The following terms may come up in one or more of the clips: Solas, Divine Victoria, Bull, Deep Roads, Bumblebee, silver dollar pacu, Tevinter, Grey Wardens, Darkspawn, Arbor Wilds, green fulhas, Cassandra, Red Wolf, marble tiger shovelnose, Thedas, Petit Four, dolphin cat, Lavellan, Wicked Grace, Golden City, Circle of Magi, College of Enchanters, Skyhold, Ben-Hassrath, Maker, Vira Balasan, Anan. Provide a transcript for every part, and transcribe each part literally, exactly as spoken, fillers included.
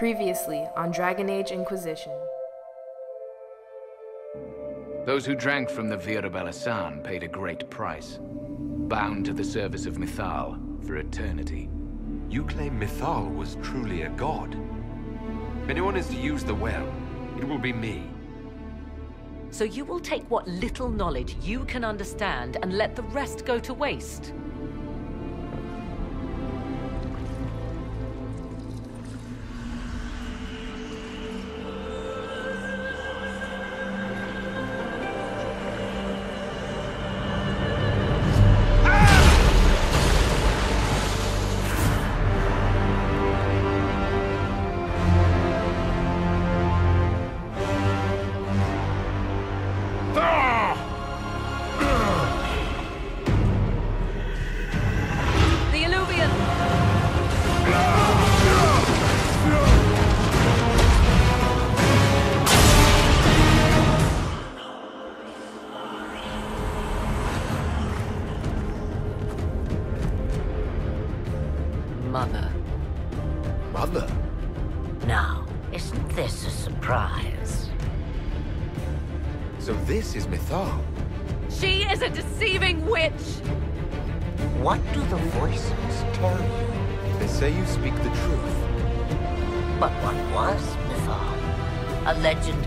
Previously on Dragon Age Inquisition. Those who drank from the Vira Balasan paid a great price, bound to the service of Mythal for eternity. You claim Mythal was truly a god? If anyone is to use the well, it will be me. So you will take what little knowledge you can understand and let the rest go to waste?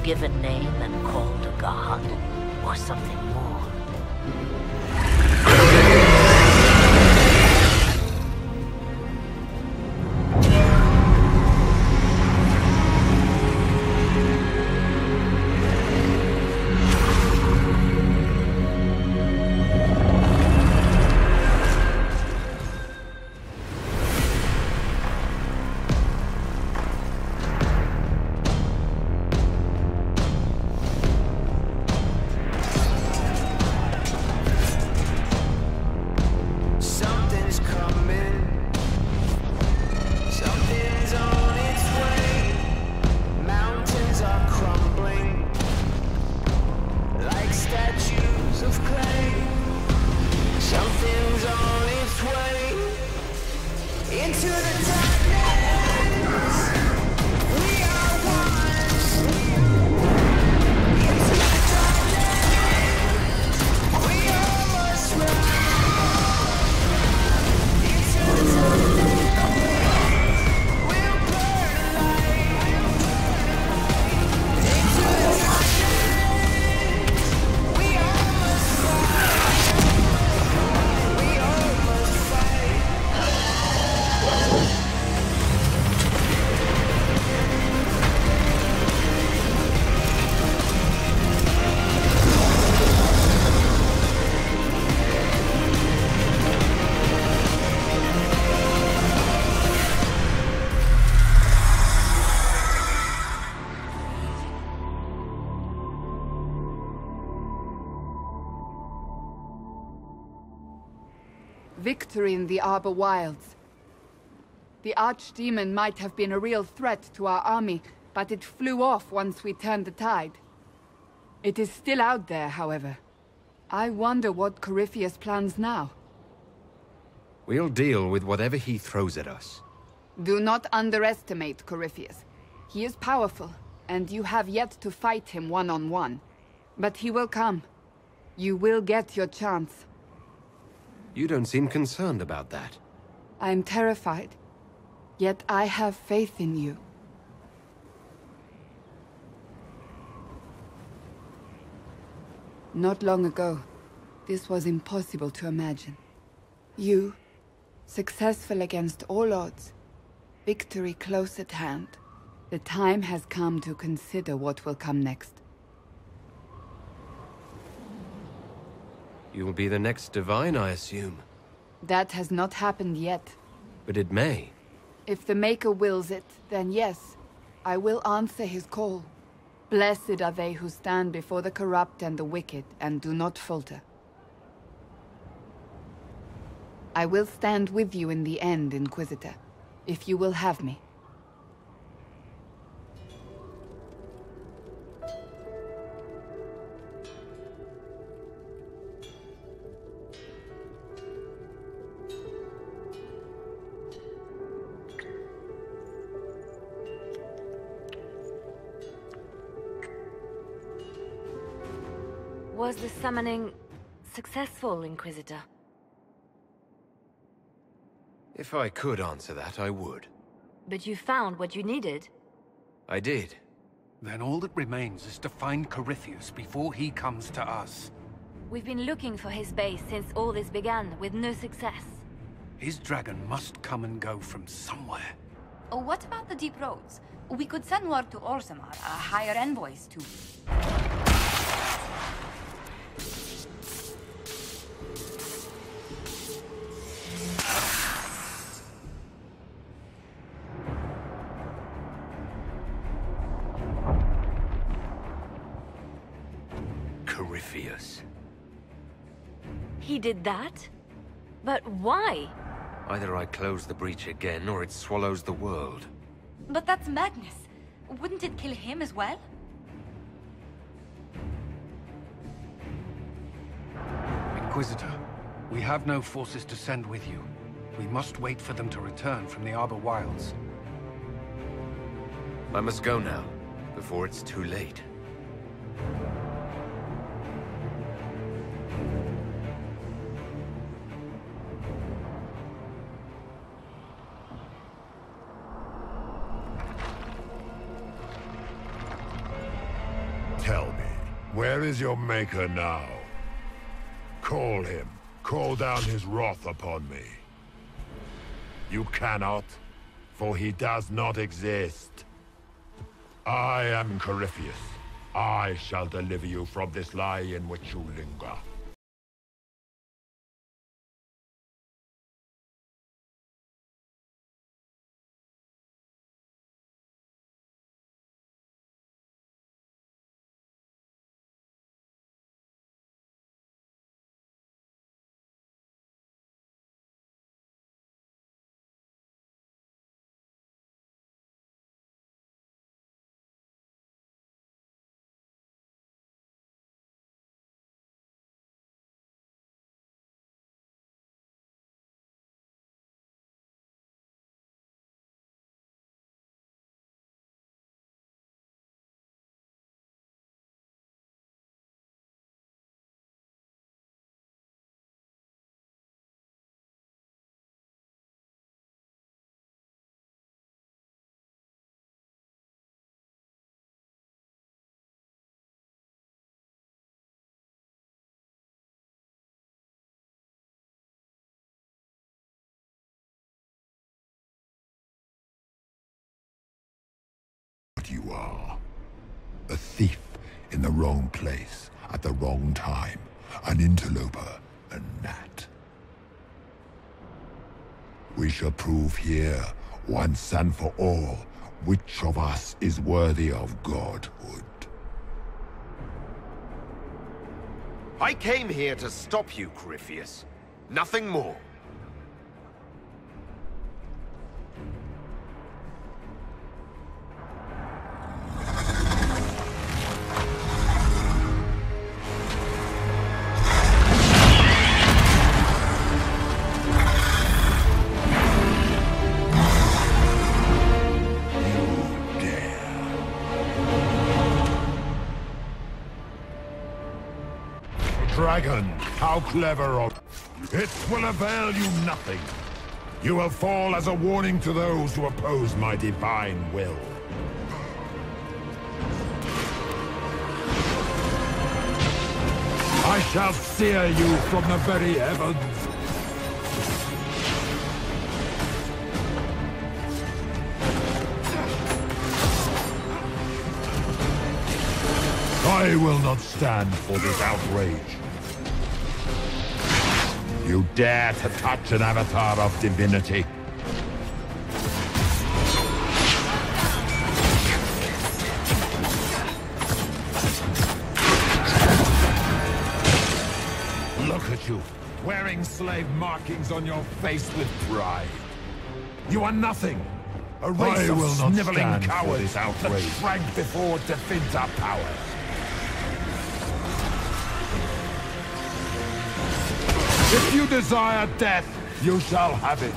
Given name and called a god, or something more. Victory in the Arbor Wilds. The Archdemon might have been a real threat to our army, but it flew off once we turned the tide. It is still out there, however. I wonder what Corypheus plans now. We'll deal with whatever he throws at us. Do not underestimate Corypheus. He is powerful, and you have yet to fight him one-on-one. But he will come. You will get your chance. You don't seem concerned about that. I'm terrified, yet I have faith in you. Not long ago, this was impossible to imagine. You, successful against all odds, victory close at hand. The time has come to consider what will come next. You'll be the next Divine, I assume. That has not happened yet. But it may. If the Maker wills it, then yes, I will answer his call. Blessed are they who stand before the corrupt and the wicked, and do not falter. I will stand with you in the end, Inquisitor, if you will have me. Was the summoning successful, Inquisitor? If I could answer that, I would. But you found what you needed. I did. Then all that remains is to find Corypheus before he comes to us. We've been looking for his base since all this began, with no success. His dragon must come and go from somewhere. Oh, what about the Deep Roads? We could send word to Orzammar, our higher envoys, too. Corypheus. He did that? But why? Either I close the breach again, or it swallows the world. But that's madness. Wouldn't it kill him as well? Inquisitor, we have no forces to send with you. We must wait for them to return from the Arbor Wilds. I must go now, before it's too late. Where is your Maker now? Call him. Call down his wrath upon me. You cannot, for he does not exist. I am Corypheus. I shall deliver you from this lie in which you linger. You are a thief in the wrong place at the wrong time, an interloper, a gnat. We shall prove here, once and for all, which of us is worthy of godhood. I came here to stop you, Corypheus. Nothing more. Dragon, how clever of you. It will avail you nothing. You will fall as a warning to those who oppose my divine will. I shall sear you from the very heavens. I will not stand for this outrage. You dare to touch an avatar of divinity? Look at you, wearing slave markings on your face with pride. You are nothing. A race of sniveling cowards that shrank before Tevinter power. If you desire death, you shall have it.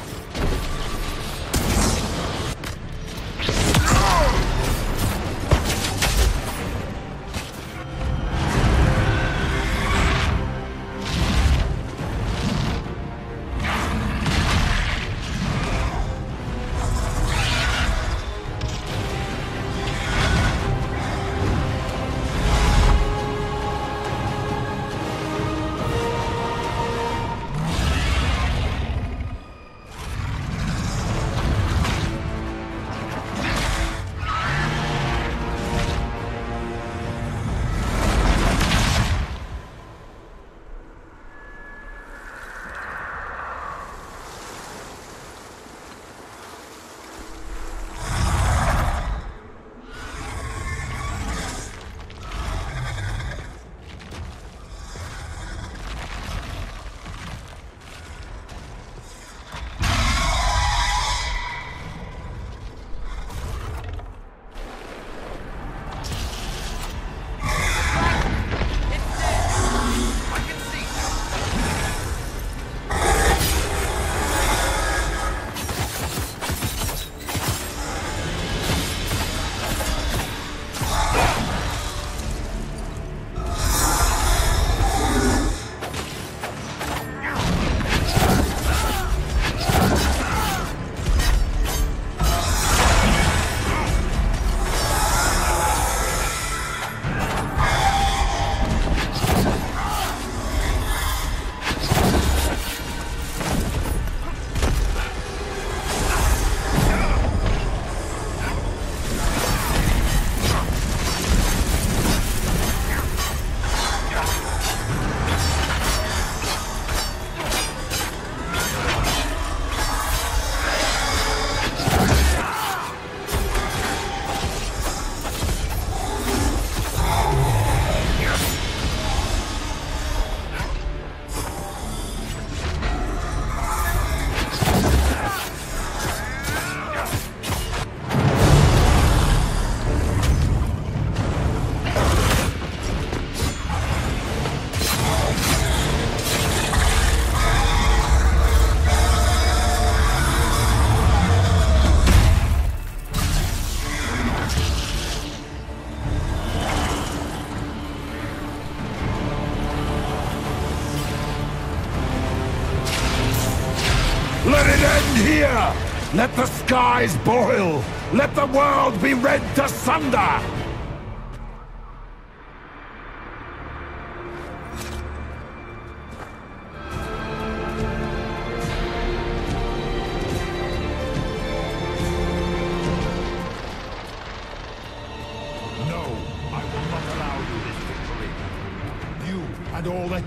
Let the skies boil! Let the world be rent asunder!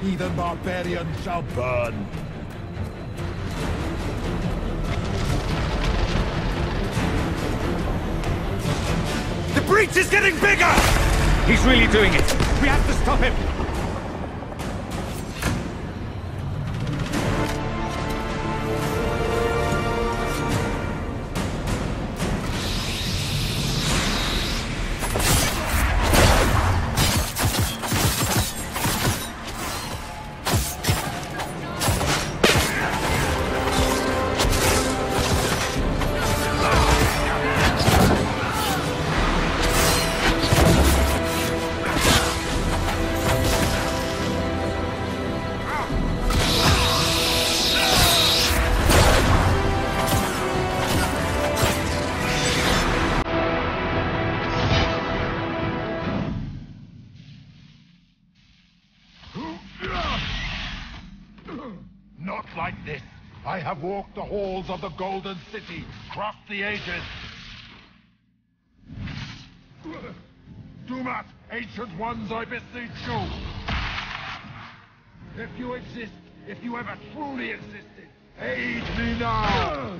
Heathen barbarian shall burn. The breach is getting bigger! He's really doing it. We have to stop him. Have walked the halls of the Golden City, crossed the ages. Do not, ancient ones, I beseech you. If you exist, if you ever truly existed, aid me now.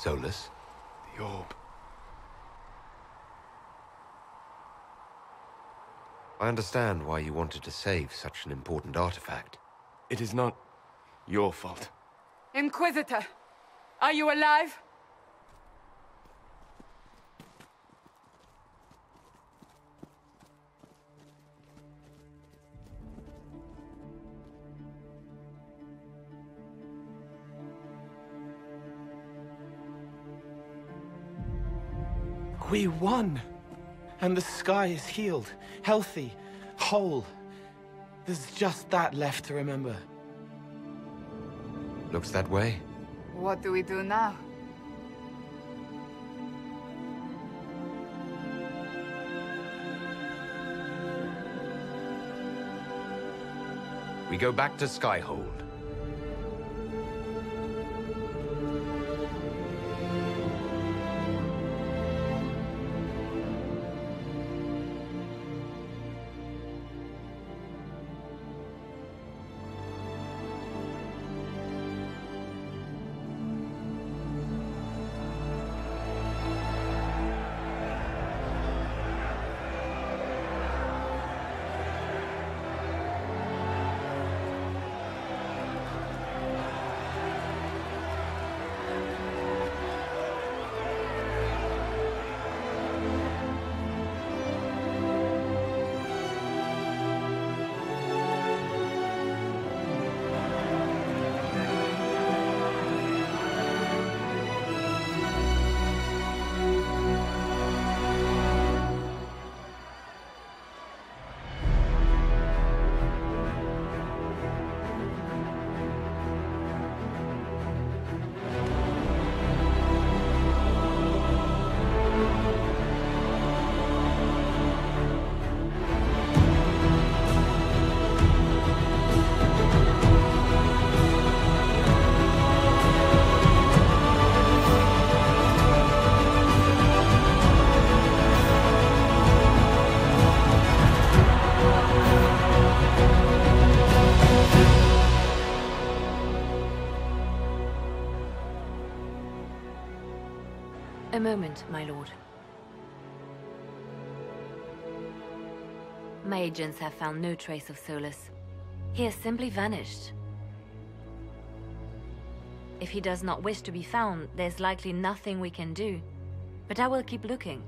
Solas, the orb. I understand why you wanted to save such an important artifact. It is not your fault. Inquisitor, are you alive? We won! And the sky is healed, healthy, whole. There's just that left to remember. Looks that way. What do we do now? We go back to Skyhold. A moment, my lord. My agents have found no trace of Solas. He has simply vanished. If he does not wish to be found, there's likely nothing we can do. But I will keep looking.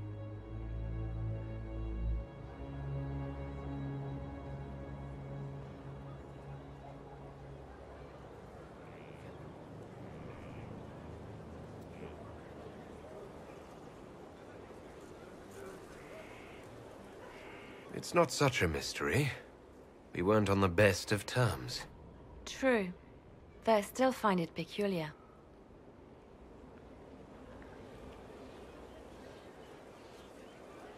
It's not such a mystery. We weren't on the best of terms. True. Though I still find it peculiar.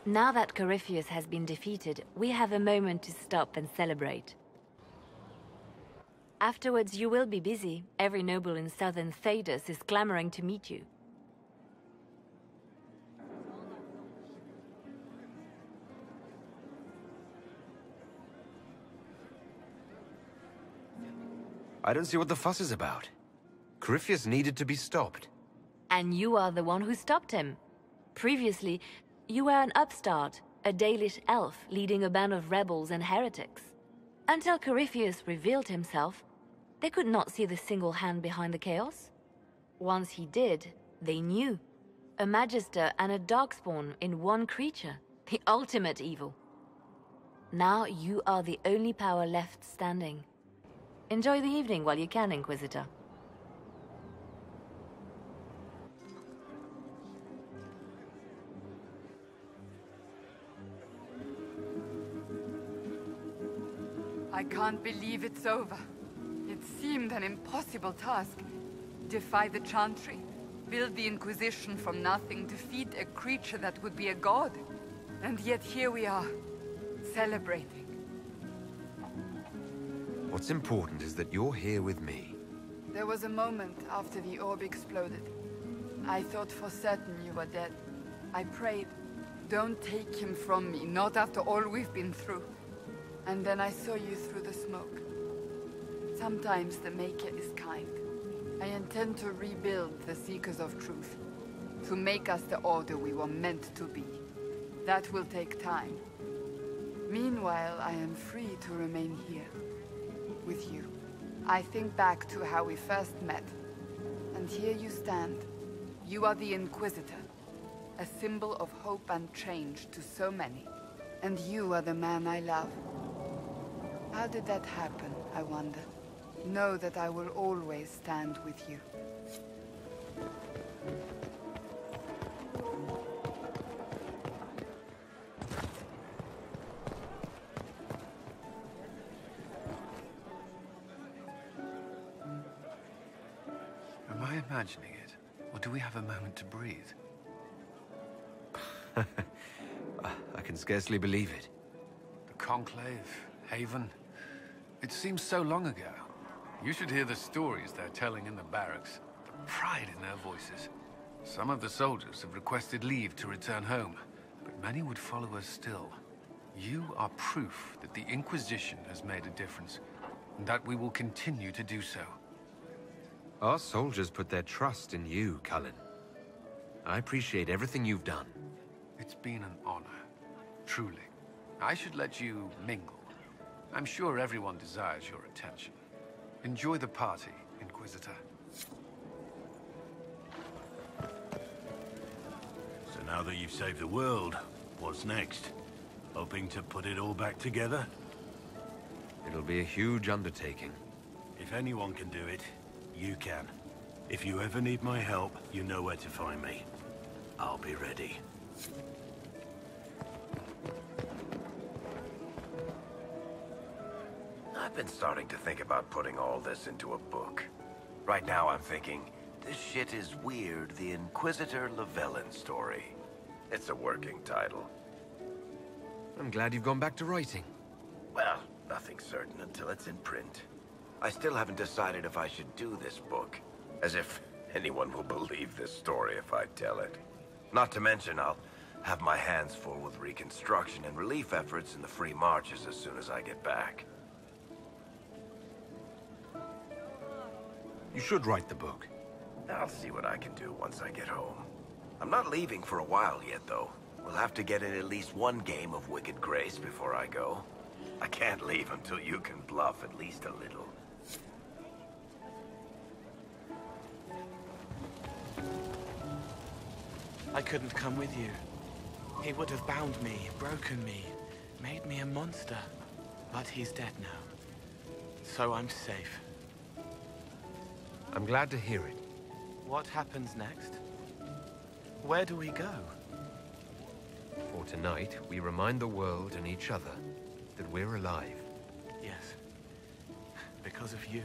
Now that Corypheus has been defeated, we have a moment to stop and celebrate. Afterwards, you will be busy. Every noble in southern Thedas is clamoring to meet you. I don't see what the fuss is about. Corypheus needed to be stopped. And you are the one who stopped him. Previously, you were an upstart, a Dalish elf leading a band of rebels and heretics. Until Corypheus revealed himself, they could not see the single hand behind the chaos. Once he did, they knew. A Magister and a Darkspawn in one creature, the ultimate evil. Now you are the only power left standing. Enjoy the evening while you can, Inquisitor. I can't believe it's over. It seemed an impossible task. Defy the Chantry, build the Inquisition from nothing, defeat a creature that would be a god. And yet here we are, celebrating. What's important is that you're here with me. There was a moment after the orb exploded. I thought for certain you were dead. I prayed, don't take him from me, not after all we've been through. And then I saw you through the smoke. Sometimes the Maker is kind. I intend to rebuild the Seekers of Truth, to make us the order we were meant to be. That will take time. Meanwhile, I am free to remain here. With you. I think back to how we first met, and here you stand. You are the Inquisitor, a symbol of hope and change to so many, and you are the man I love. How did that happen, I wonder? Know that I will always stand with you. Imagining it, or do we have a moment to breathe? I can scarcely believe it. The Conclave, Haven, it seems so long ago. You should hear the stories they're telling in the barracks, the pride in their voices. Some of the soldiers have requested leave to return home, but many would follow us still. You are proof that the Inquisition has made a difference, and that we will continue to do so. Our soldiers put their trust in you, Cullen. I appreciate everything you've done. It's been an honor, truly. I should let you mingle. I'm sure everyone desires your attention. Enjoy the party, Inquisitor. So now that you've saved the world, what's next? Hoping to put it all back together? It'll be a huge undertaking. If anyone can do it, you can. If you ever need my help, you know where to find me. I'll be ready. I've been starting to think about putting all this into a book. Right now I'm thinking, this shit is weird, the Inquisitor Lavellan story. It's a working title. I'm glad you've gone back to writing. Well, nothing's certain until it's in print. I still haven't decided if I should do this book, as if anyone will believe this story if I tell it. Not to mention, I'll have my hands full with reconstruction and relief efforts in the Free Marches as soon as I get back. You should write the book. I'll see what I can do once I get home. I'm not leaving for a while yet, though. We'll have to get in at least one game of Wicked Grace before I go. I can't leave until you can bluff at least a little. I couldn't come with you. He would have bound me, broken me, made me a monster. But he's dead now. So I'm safe. I'm glad to hear it. What happens next? Where do we go? For tonight, we remind the world and each other that we're alive. Yes. Because of you.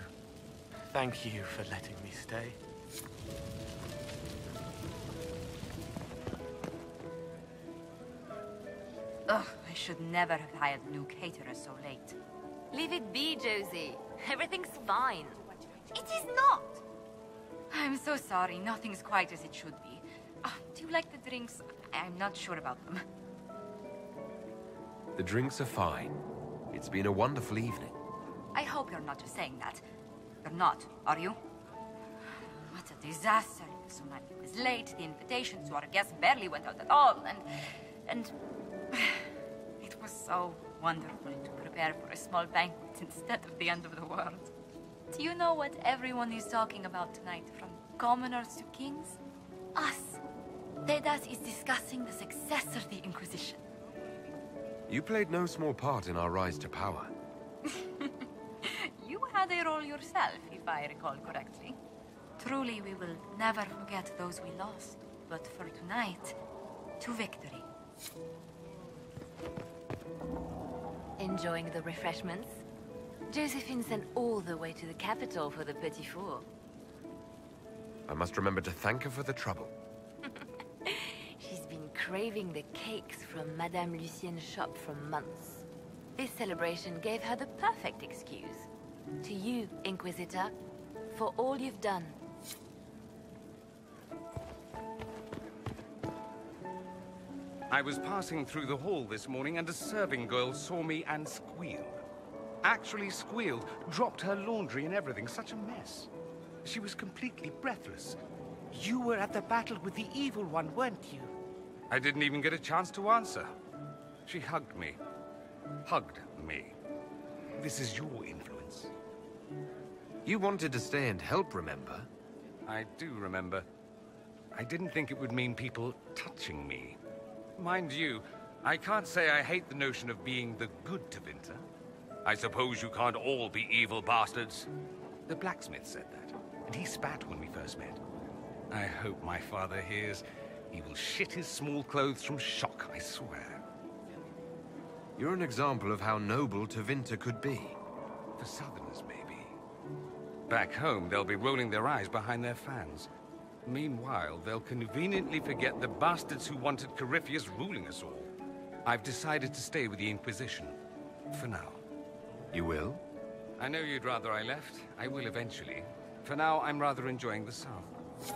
Thank you for letting me stay. Ugh, I should never have hired new caterers so late. Leave it be, Josie. Everything's fine. It is not! I'm so sorry. Nothing's quite as it should be. Oh, do you like the drinks? I'm not sure about them. The drinks are fine. It's been a wonderful evening. I hope you're not just saying that. You're not, are you? What a disaster. The Somali was late, the invitation to our guests barely went out at all, and... and... It was so wonderful to prepare for a small banquet instead of the end of the world. Do you know what everyone is talking about tonight, from commoners to kings? Us! Thedas is discussing the success of the Inquisition. You played no small part in our rise to power. You had a role yourself, if I recall correctly. Truly, we will never forget those we lost. But for tonight, to victory. Enjoying the refreshments? Josephine sent all the way to the capital for the Petit Four. I must remember to thank her for the trouble. She's been craving the cakes from Madame Lucienne's shop for months. This celebration gave her the perfect excuse. To you, Inquisitor, for all you've done. I was passing through the hall this morning and a serving girl saw me and squealed. Actually squealed, dropped her laundry and everything, such a mess. She was completely breathless. You were at the battle with the evil one, weren't you? I didn't even get a chance to answer. She hugged me. Hugged me. This is your influence. You wanted to stay and help, remember? I do remember. I didn't think it would mean people touching me. Mind you, I can't say I hate the notion of being the good Tevinter. I suppose you can't all be evil bastards. The blacksmith said that, and he spat when we first met. I hope my father hears. He will shit his small clothes from shock, I swear. You're an example of how noble Tevinter could be. For Southerners, maybe. Back home, they'll be rolling their eyes behind their fans. Meanwhile, they'll conveniently forget the bastards who wanted Corypheus ruling us all. I've decided to stay with the Inquisition. For now. You will? I know you'd rather I left. I will eventually. For now, I'm rather enjoying the South.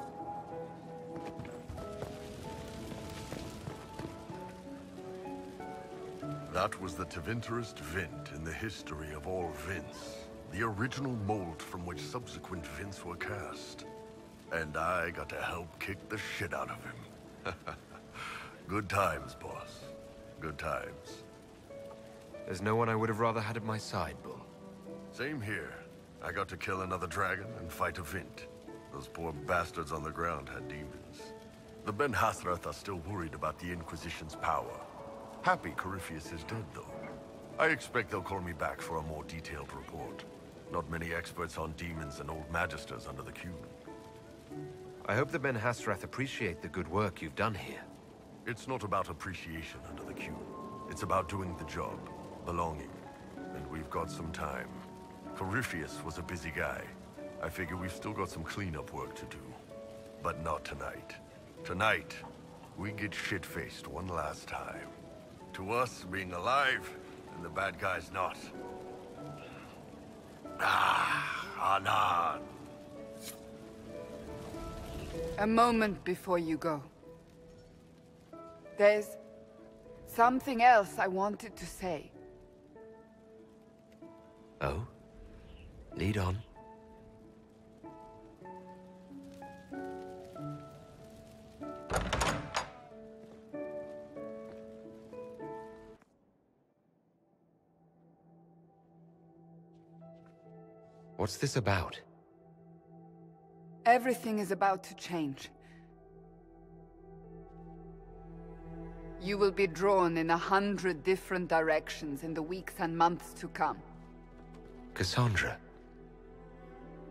That was the Tevinterest vint in the history of all vints. The original mold from which subsequent vints were cast. And I got to help kick the shit out of him. Good times, boss. Good times. There's no one I would have rather had at my side, Bull. Same here. I got to kill another dragon and fight a vint. Those poor bastards on the ground had demons. The Ben-Hassrath are still worried about the Inquisition's power. Happy Corypheus is dead, though. I expect they'll call me back for a more detailed report. Not many experts on demons and old magisters under the cube. I hope the Ben-Hassrath appreciate the good work you've done here. It's not about appreciation under the cube. It's about doing the job, belonging. And we've got some time. Corypheus was a busy guy. I figure we've still got some cleanup work to do. But not tonight. Tonight, we get shit-faced one last time. To us being alive, and the bad guys not. Ah, Anan. A moment before you go. There's something else I wanted to say. Oh? Lead on. What's this about? Everything is about to change. You will be drawn in a hundred different directions in the weeks and months to come. Cassandra.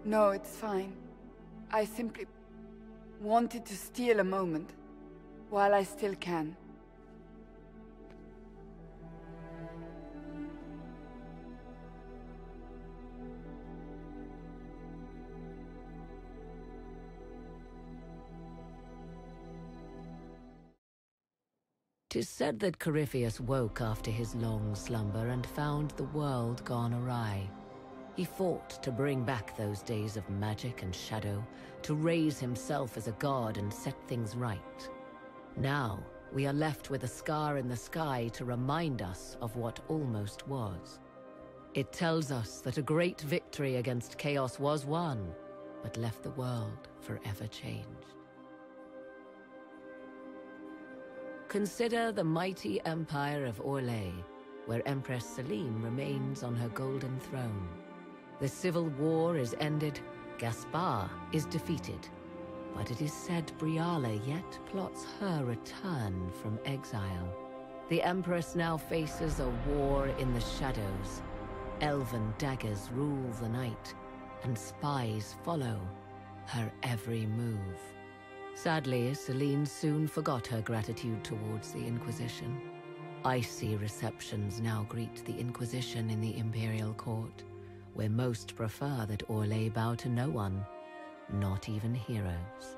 No, it's fine. I simply wanted to steal a moment, while I still can. Tis said that Corypheus woke after his long slumber and found the world gone awry. He fought to bring back those days of magic and shadow, to raise himself as a god and set things right. Now, we are left with a scar in the sky to remind us of what almost was. It tells us that a great victory against chaos was won, but left the world forever changed. Consider the mighty empire of Orlais, where Empress Celene remains on her golden throne. The civil war is ended, Gaspar is defeated, but it is said Briala yet plots her return from exile. The Empress now faces a war in the shadows. Elven daggers rule the night, and spies follow her every move. Sadly, Celene soon forgot her gratitude towards the Inquisition. Icy receptions now greet the Inquisition in the Imperial Court, where most prefer that Orlais bow to no one, not even heroes.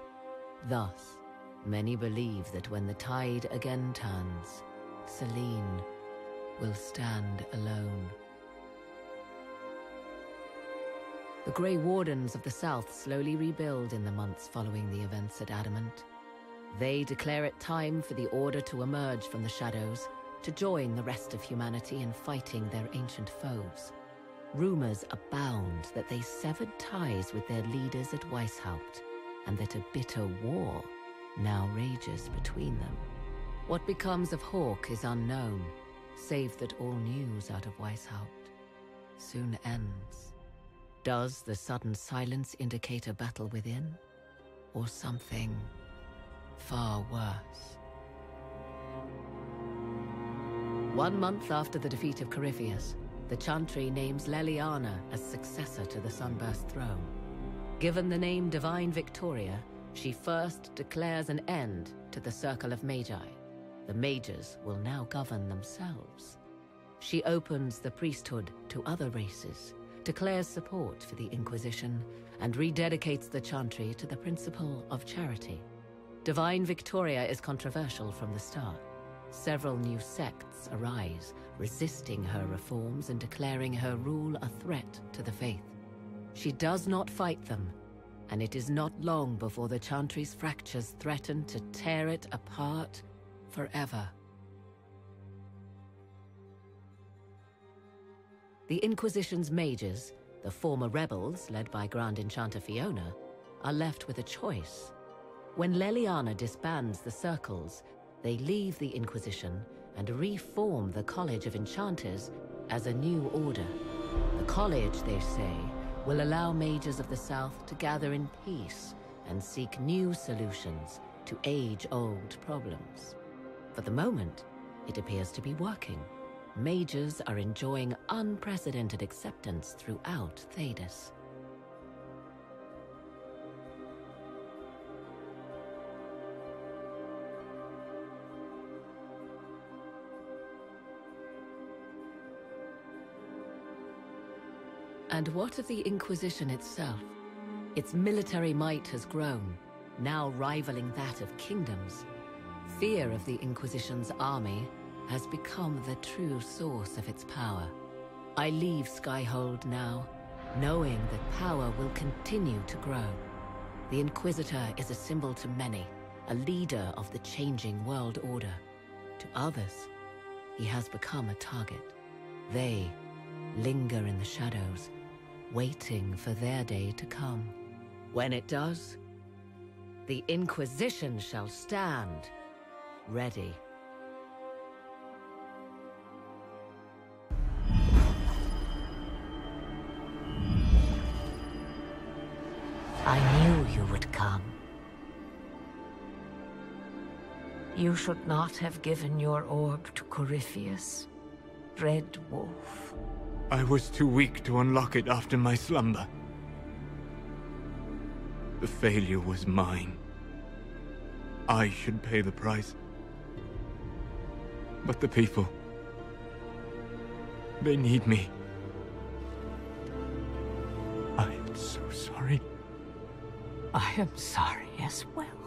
Thus, many believe that when the tide again turns, Celene will stand alone. The Grey Wardens of the South slowly rebuild in the months following the events at Adamant. They declare it time for the Order to emerge from the shadows, to join the rest of humanity in fighting their ancient foes. Rumors abound that they severed ties with their leaders at Weisshaupt, and that a bitter war now rages between them. What becomes of Hawk is unknown, save that all news out of Weisshaupt soon ends. Does the sudden silence indicate a battle within, or something far worse? One month after the defeat of Corypheus, the Chantry names Leliana as successor to the Sunburst throne. Given the name Divine Victoria, she first declares an end to the Circle of Magi. The Mages will now govern themselves. She opens the priesthood to other races, declares support for the Inquisition, and rededicates the Chantry to the principle of charity. Divine Victoria is controversial from the start. Several new sects arise, resisting her reforms and declaring her rule a threat to the faith. She does not fight them, and it is not long before the Chantry's fractures threaten to tear it apart forever. The Inquisition's mages, the former rebels led by Grand Enchanter Fiona, are left with a choice. When Leliana disbands the circles, they leave the Inquisition and reform the College of Enchanters as a new order. The college, they say, will allow mages of the South to gather in peace and seek new solutions to age-old problems. For the moment, it appears to be working. Mages are enjoying unprecedented acceptance throughout Thedas. And what of the Inquisition itself? Its military might has grown, now rivaling that of kingdoms. Fear of the Inquisition's army has become the true source of its power. I leave Skyhold now, knowing that power will continue to grow. The Inquisitor is a symbol to many, a leader of the changing world order. To others, he has become a target. They linger in the shadows, waiting for their day to come. When it does, the Inquisition shall stand ready. I knew you would come. You should not have given your orb to Corypheus, Red Wolf. I was too weak to unlock it after my slumber. The failure was mine. I should pay the price. But the people... they need me. I am so sorry. I am sorry as well.